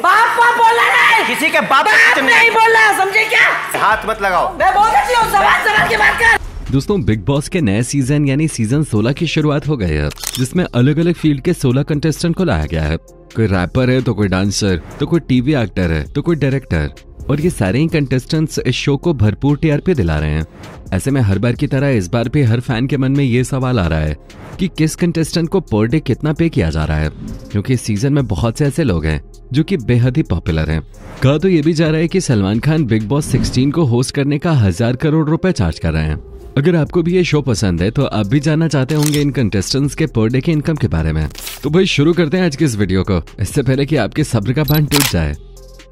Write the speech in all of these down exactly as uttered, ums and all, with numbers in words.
बाप बाप बोला नहीं, किसी के बाप नहीं बोला, समझे क्या? हाथ मत लगाओ, मैं बहुत अच्छी हूँ, सवाल सवाल की बात कर। दोस्तों बिग बॉस के नए सीजन यानी सीजन सोलह की शुरुआत हो गई है, जिसमें अलग अलग फील्ड के सोलह कंटेस्टेंट को लाया गया है। कोई रैपर है, तो कोई डांसर, तो कोई टीवी एक्टर है, तो कोई डायरेक्टर, और ये सारे ही कंटेस्टेंट्स इस शो को भरपूर टीआरपी दिला रहे हैं। ऐसे में हर बार की तरह इस बार भी हर फैन के मन में ये सवाल आ रहा है कि किस कंटेस्टेंट को पर डे कितना पे किया जा रहा है, क्योंकि इस सीजन में बहुत से ऐसे लोग हैं जो कि बेहद ही पॉपुलर हैं। कहा तो ये भी जा रहा है कि सलमान खान बिग बॉस सोलह को होस्ट करने का हजार करोड़ रुपए चार्ज कर रहे हैं। अगर आपको भी ये शो पसंद है तो आप भी जानना चाहते होंगे इन कंटेस्टेंट्स के पर डे के इनकम के बारे में, तो भाई शुरू करते हैं आज के इस वीडियो को, इससे पहले कि आपके सब्र का बांध टूट जाए।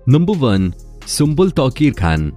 Number one, Sumbul Tauqeer Khan.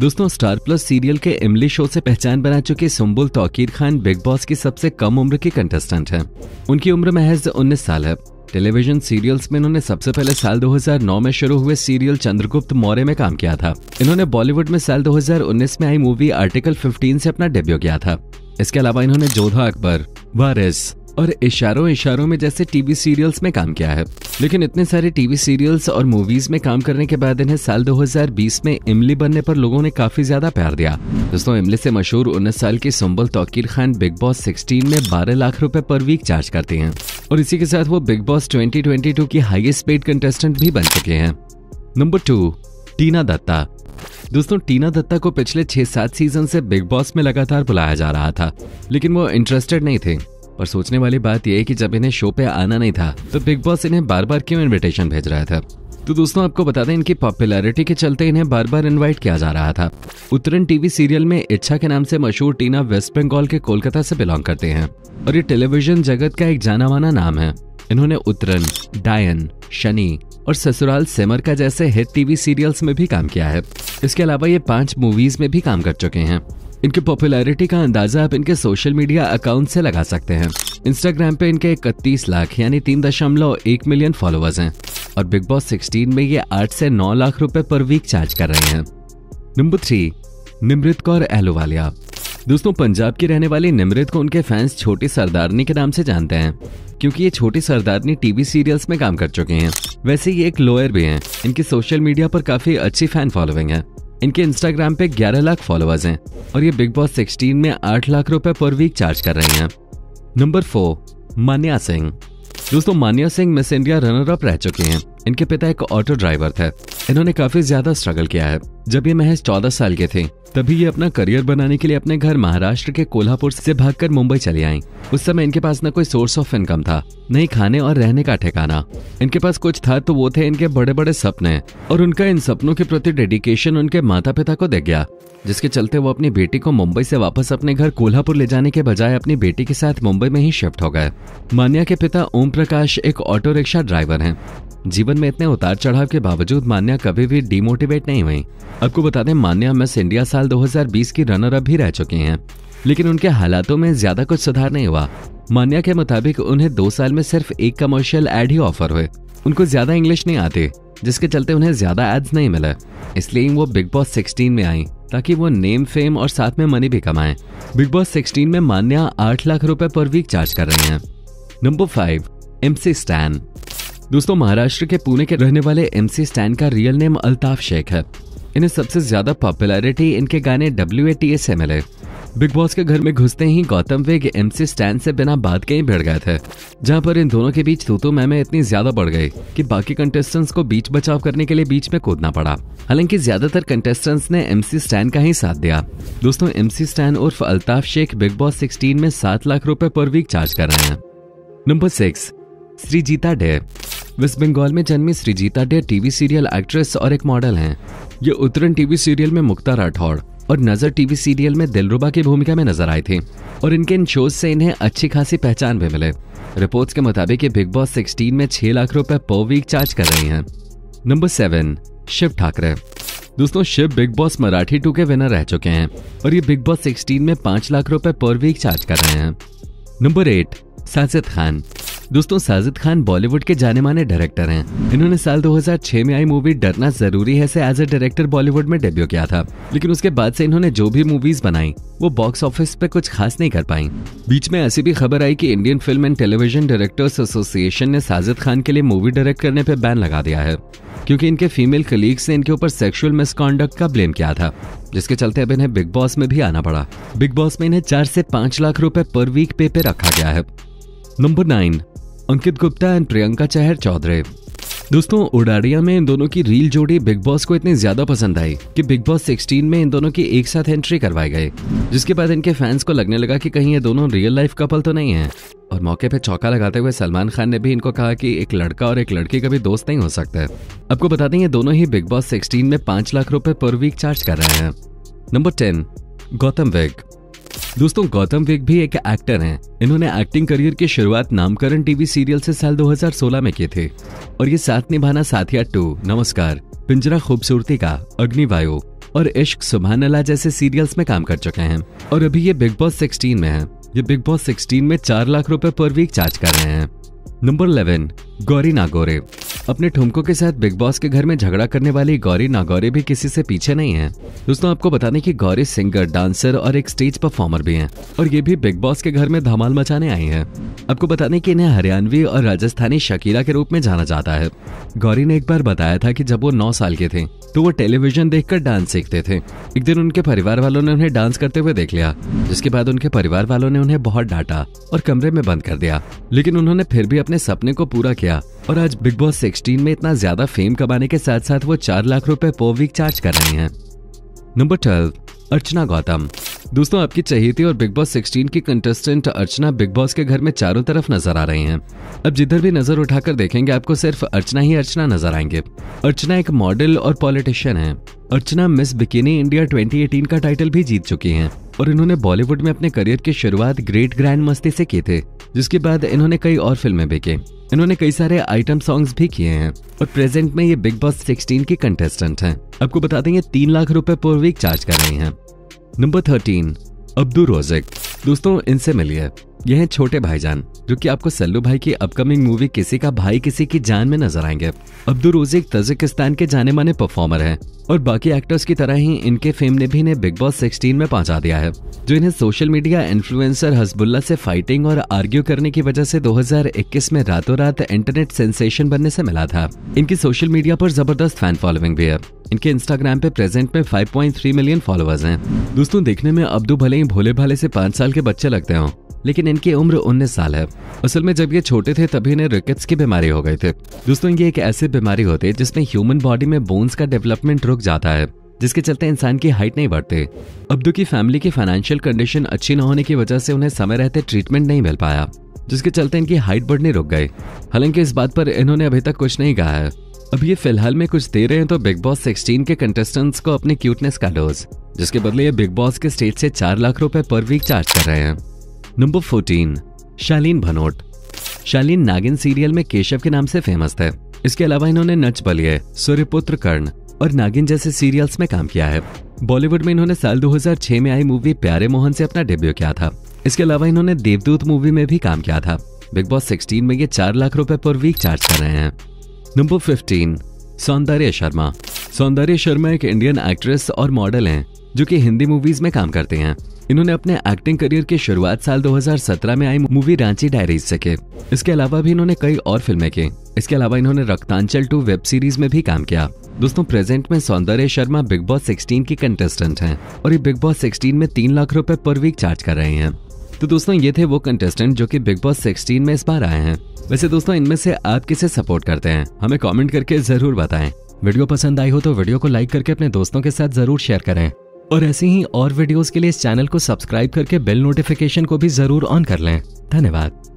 दोस्तों स्टार प्लस सीरियल के इमली शो से पहचान बना चुके सुम्बुल तौकीर खान बिग बॉस की सबसे कम उम्र की कंटेस्टेंट हैं। उनकी उम्र महज उन्नीस साल है। टेलीविजन सीरियल्स में इन्होंने सबसे पहले साल दो हज़ार नौ में शुरू हुए सीरियल चंद्रगुप्त मौर्य में काम किया था। इन्होंने बॉलीवुड में साल दो हज़ार उन्नीस में आई मूवी आर्टिकल पंद्रह से अपना डेब्यू किया था। इसके अलावा इन्होंने जोधा अकबर, वारिस और इशारों इशारों में जैसे टीवी सीरियल्स में काम किया है। लेकिन इतने सारे टीवी सीरियल्स और मूवीज में काम करने के बाद इन्हें साल दो हज़ार बीस में इमली बनने पर लोगों ने काफी ज्यादा प्यार दिया। दोस्तों इमली से मशहूर उन्नीस साल की सुम्बुल तौकीर खान बिग बॉस सोलह में बारह लाख रुपए पर वीक चार्ज करती हैं और इसी के साथ वो बिग बॉस दो हज़ार बाईस की हाईएस्ट पेड कंटेस्टेंट भी बन चुके हैं। Number two, Tina Datta. दोस्तों टीना दत्ता को पिछले छह सात सीजन से बिग बॉस में लगातार बुलाया जा रहा था, लेकिन वो इंटरेस्टेड नहीं थे। और सोचने वाली बात यह है कि जब इन्हें शो पे आना नहीं था तो बिग बॉस इन्हें बार बार क्यों इनविटेशन भेज रहा था। तो दोस्तों आपको बता दें, इनकी पॉपुलैरिटी के चलते इन्हें बार बार इनवाइट किया जा रहा था। उत्तरण टीवी सीरियल में इच्छा के नाम से मशहूर टीना वेस्ट बंगाल के कोलकाता से बिलोंग करते हैं और ये टेलीविजन जगत का एक जाना माना नाम है। इन्होंने उत्तरण, डायन, शनि और ससुराल सेमर का जैसे हिट टीवी सीरियल्स में भी काम किया है। इसके अलावा ये पांच मूवीज में भी काम कर चुके हैं। इनकी पॉपुलैरिटी का अंदाजा आप इनके सोशल मीडिया अकाउंट से लगा सकते हैं। इंस्टाग्राम पे इनके इकतीस लाख यानी तीन दशमलव एक मिलियन फॉलोअर्स हैं और बिग बॉस सोलह में ये आठ से नौ लाख रुपए पर वीक चार्ज कर रहे हैं। Number three, Nimrit Kaur Ahluwalia. दोस्तों पंजाब की रहने वाली निमृत को उनके फैंस छोटी सरदारनी के नाम से जानते हैं, क्योंकि ये छोटी सरदारनी टीवी सीरियल्स में काम कर चुके हैं। वैसे ये एक लॉयर भी हैं। इनके सोशल मीडिया पर काफी अच्छी फैन फॉलोइंग है। इनके इंस्टाग्राम पे ग्यारह लाख फॉलोअर्स हैं और ये बिग बॉस सोलह में आठ लाख रुपए पर वीक चार्ज कर रहे हैं। Number four, Manya Singh. दोस्तों Manya Singh miss India runner up रह चुके हैं। इनके पिता एक ऑटो ड्राइवर थे। इन्होंने काफी ज्यादा स्ट्रगल किया है। जब ये महज चौदह साल के थे तभी ये अपना करियर बनाने के लिए अपने घर महाराष्ट्र के कोल्हापुर से भागकर मुंबई चली आई। उस समय इनके पास न कोई सोर्स ऑफ इनकम था, नहीं खाने और रहने का ठिकाना। इनके पास कुछ था तो वो थे इनके बड़े बड़े सपने, और उनका इन सपनों के प्रति डेडिकेशन उनके माता पिता को दिख गया, जिसके चलते वो अपनी बेटी को मुंबई से वापस अपने घर कोल्हापुर ले जाने के बजाय अपनी बेटी के साथ मुंबई में ही शिफ्ट हो गए। मान्या के पिता ओम प्रकाश एक ऑटो रिक्शा ड्राइवर हैं। जीवन में इतने उतार चढ़ाव के बावजूद मान्या कभी भी डिमोटिवेट नहीं हुई। आपको बता दें मान्या मिस इंडिया साल दो हज़ार बीस की रनर अप भी रह चुकी हैं, लेकिन उनके हालातों में ज्यादा कुछ सुधार नहीं हुआ। मान्या के मुताबिक उन्हें दो साल में सिर्फ एक कमर्शियल एड ही ऑफर हुए। उनको ज्यादा इंग्लिश नहीं आती, जिसके चलते उन्हें ज्यादा एड्स नहीं मिले, इसलिए वो बिग बॉस सोलह में आई ताकि वो नेम, फेम और साथ में मनी भी कमाएं। बिग बॉस सोलह में मान्या आठ लाख रुपए पर वीक चार्ज कर रहे हैं। Number five, MC Stan. दोस्तों महाराष्ट्र के पुणे के रहने वाले एमसी स्टैन का रियल नेम अल्ताफ शेख है। इन्हें सबसे ज्यादा पॉपुलैरिटी इनके गाने डब्ल्यू ए टी ए से मिले। बिग बॉस के घर में घुसते ही गौतम विग एमसी स्टैन से बिना बात के ही भिड़ गए थे, जहां पर इन दोनों के बीच तू तो मैं इतनी ज्यादा बढ़ गई कि बाकी कंटेस्टेंट्स को बीच बचाव करने के लिए बीच में कूदना पड़ा। हालांकि ज्यादातर कंटेस्टेंट्स ने एमसी स्टैन का ही साथ दिया। दोस्तों एमसी स्टैन उर्फ अल्ताफ शेख बिग बॉस सोलह में सात लाख रुपए पर वीक चार्ज कर रहे हैं। Number six, Sreejita De. Waste Bengal में जन्मी Sreejita De TV serial actress और एक मॉडल हैं। ये उत्तरण टीवी सीरियल में मुक्ता राठौड़ और नजर टीवी सीरियल में दिलरुबा की भूमिका में नजर आई थी और इनके इन शोज से इन्हें अच्छी खासी पहचान भी मिले। रिपोर्ट्स के मुताबिक ये बिग बॉस सोलह में छह लाख रुपए पर वीक चार्ज कर रही हैं। Number seven, Shiv Thakare. दोस्तों Shiv Bigg Boss Marathi two के विनर रह चुके हैं और ये बिग बॉस सोलह में पांच लाख रुपए पर वीक चार्ज कर रहे हैं। Number eight, Sajid Khan. दोस्तों साजिद खान बॉलीवुड के जाने माने डायरेक्टर हैं। इन्होंने साल दो हज़ार छह में आई मूवी डरना जरूरी है से एज अ डायरेक्टर बॉलीवुड में डेब्यू किया था, लेकिन उसके बाद से इन्होंने जो भी मूवीज बनाई वो बॉक्स ऑफिस पे कुछ खास नहीं कर पाई। बीच में ऐसी भी खबर आई कि Indian film and television directors association ने साजिद खान के लिए मूवी डायरेक्ट करने पे बैन लगा दिया है, क्योंकि इनके फीमेल कलीग्स ने इनके ऊपर सेक्सुअल मिसकॉन्डक्ट का ब्लेम किया था, जिसके चलते अब इन्हें बिग बॉस में भी आना पड़ा। बिग बॉस में इन्हें चार से पाँच लाख रुपए पर वीक पे पे रखा गया है। Number nine, Ankit Gupta and Priyanka Chahar Choudhary. दोस्तों उड़ारिया में इन दोनों की रील जोड़ी बिग बॉस को इतनी ज्यादा पसंद आई कि बिग बॉस सोलह में इन दोनों की एक साथ एंट्री करवाई गई, जिसके बाद इनके फैंस को लगने लगा कि कहीं ये दोनों रियल लाइफ कपल तो नहीं है। और मौके पे चौका लगाते हुए सलमान खान ने भी इनको कहा कि एक लड़का और एक लड़की कभी दोस्त नहीं हो सकते। आपको बता दें ये दोनों ही बिग बॉस सोलह में पाँच लाख रुपए पर वीक चार्ज कर रहे हैं। Number ten, Gautam Vig. दोस्तों गौतम विग भी एक एक्टर हैं। इन्होंने एक्टिंग करियर की शुरुआत नामकरण टीवी सीरियल से साल दो हज़ार सोलह में की थी और ये साथ निभाना साथिया टू, नमस्कार, पिंजरा, खूबसूरती का अग्निबाहु और इश्क सुभानल्लाह जैसे सीरियल्स में काम कर चुके हैं और अभी ये बिग बॉस सोलह में हैं। ये बिग बॉस सोलह में चार लाख रुपए पर वीक चार्ज कर रहे हैं। Number eleven, Gori Nagori. अपने ठुमकों के साथ बिग बॉस के घर में झगड़ा करने वाली गौरी नागौरी भी किसी से पीछे नहीं है। दोस्तों आपको बता दें कि गौरी सिंगर, डांसर और एक स्टेज परफॉर्मर भी हैं और ये भी बिग बॉस के घर में धमाल मचाने आई हैं। आपको बता दें कि इन्हें हरियाणवी और राजस्थानी शकीला के रूप में जाना जाता है। गौरी ने एक बार बताया था कि जब वो नौ साल के थे तो वो टेलीविजन देखकर डांस सीखते थे। एक दिन उनके परिवार वालों ने उन्हें डांस करते हुए देख लिया, जिसके बाद उनके परिवार वालों ने उन्हें बहुत डांटा और कमरे में बंद कर दिया, लेकिन उन्होंने फिर भी अपने सपने को पूरा किया और आज बिग बॉस सोलह में इतना ज्यादा फेम कमाने के साथ साथ वो चार लाख रुपए पर वीक चार्ज कर रही हैं। Number twelve, Archana Gautam. दोस्तों आपकी चहेती और बिग बॉस सोलह की कंटेस्टेंट अर्चना बिग बॉस के घर में चारों तरफ नजर आ रही हैं। अब जिधर भी नजर उठाकर देखेंगे आपको सिर्फ अर्चना ही अर्चना नजर आएंगे। अर्चना एक मॉडल और पॉलिटिशियन है। अर्चना मिस बिकिनी इंडिया दो हज़ार अठारह का टाइटल भी जीत चुकी हैं और इन्होंने बॉलीवुड में अपने करियर की शुरुआत ग्रेट ग्रैंड मस्ती से की थी, जिसके बाद इन्होंने कई और फिल्में भी की। इन्होंने कई सारे आइटम सॉन्ग्स भी किए हैं और प्रेजेंट में ये बिग बॉस सोलह की कंटेस्टेंट हैं। आपको बता दें ये तीन लाख रुपए पर वीक चार्ज कर रही हैं। Number thirteen, Abdu Rozik. दोस्तों इनसे मिलिए, यह है छोटे भाईजान, जो कि आपको सल्लू भाई की अपकमिंग मूवी किसी का भाई किसी की जान में नजर आएंगे। अब्दू रोजिक तजिकिस्तान के जाने माने परफॉर्मर हैं और बाकी एक्टर्स की तरह ही इनके फेम ने भी इन्हें बिग बॉस सोलह में पहुंचा दिया है, जो इन्हें सोशल मीडिया इन्फ्लुएंसर हजबुल्ला से फाइटिंग और आर्ग्यू करने की वजह से दो हज़ार इक्कीस में रातों रात इंटरनेट सेंसेशन बनने से मिला था। इनकी सोशल मीडिया पर जबरदस्त फैन फॉलोइंग भी है। इनके इंस्टाग्राम पे प्रेजेंट में पाँच पॉइंट तीन मिलियन फॉलोअर्स हैं। दोस्तों देखने में अब्दू भले ही भोले भाले से पाँच साल के बच्चे लगते हों, लेकिन इनकी उम्र उन्नीस साल है। असल में जब ये छोटे थे तभी इन्हें रिकेट्स की बीमारी हो गई थी। दोस्तों ये एक ऐसी बीमारी होती है जिसमें ह्यूमन बॉडी में बोन्स का डेवलपमेंट रुक जाता है, जिसके चलते इंसान की हाइट नहीं बढ़ती। अब्दू की फैमिली की फाइनेंशियल कंडीशन अच्छी न होने की वजह से उन्हें समय रहते ट्रीटमेंट नहीं मिल पाया, जिसके चलते इनकी हाइट बढ़ने रुक गई। हालांकि इस बात पर इन्होंने अभी तक कुछ नहीं कहा है। अब ये फिलहाल में कुछ दे रहे हैं तो बिग बॉस सोलह के कंटेस्टेंट्स को अपने क्यूटनेस का डोज, जिसके बदले ये बिग बॉस के स्टेज से चार लाख रुपए पर वीक चार्ज कर रहे हैं। नंबर चौदह, शालीन भनोट। शालीन नागिन सीरियल में केशव के नाम से फेमस थे। इसके अलावा इन्होंने नच बलिए, सूर्यपुत्र कर्ण और नागिन जैसे सीरियल्स में काम किया है। बॉलीवुड में इन्होंने साल दो हज़ार छह में आई मूवी प्यारे मोहन से अपना डेब्यू किया था। इसके अलावा इन्होंने देवदूत मूवी में भी काम किया था। बिग बॉस सोलह में ये चार लाख रुपए पर वीक चार्ज कर रहे हैं। नंबर पंद्रह, सौंदर्य शर्मा। सौंदर्य शर्मा एक इंडियन एक्ट्रेस और मॉडल हैं, जो कि हिंदी मूवीज में काम करते हैं। इन्होंने अपने एक्टिंग करियर की शुरुआत साल दो हज़ार सत्रह में आई मूवी रांची डायरीज से की। इसके अलावा भी इन्होंने कई और फिल्में की। इसके अलावा इन्होंने रक्तांचल टू वेब सीरीज में भी काम किया। दोस्तों प्रेजेंट में सौंदर्य शर्मा बिग बॉस सोलह की कंटेस्टेंट हैं और ये बिग बॉस सोलह में तीन लाख रुपए पर वीक चार्ज कर रहे हैं। तो दोस्तों ये थे वो कंटेस्टेंट जो कि बिग बॉस सोलह में इस बार आए हैं। वैसे दोस्तों इनमें से आप किसे सपोर्ट करते हैं, हमें कमेंट करके जरूर बताएं। वीडियो पसंद आई हो तो वीडियो को लाइक करके अपने दोस्तों के साथ जरूर शेयर करें और ऐसी ही और वीडियोस के लिए इस चैनल को सब्सक्राइब करके बेल नोटिफिकेशन को भी जरूर ऑन कर लें। धन्यवाद।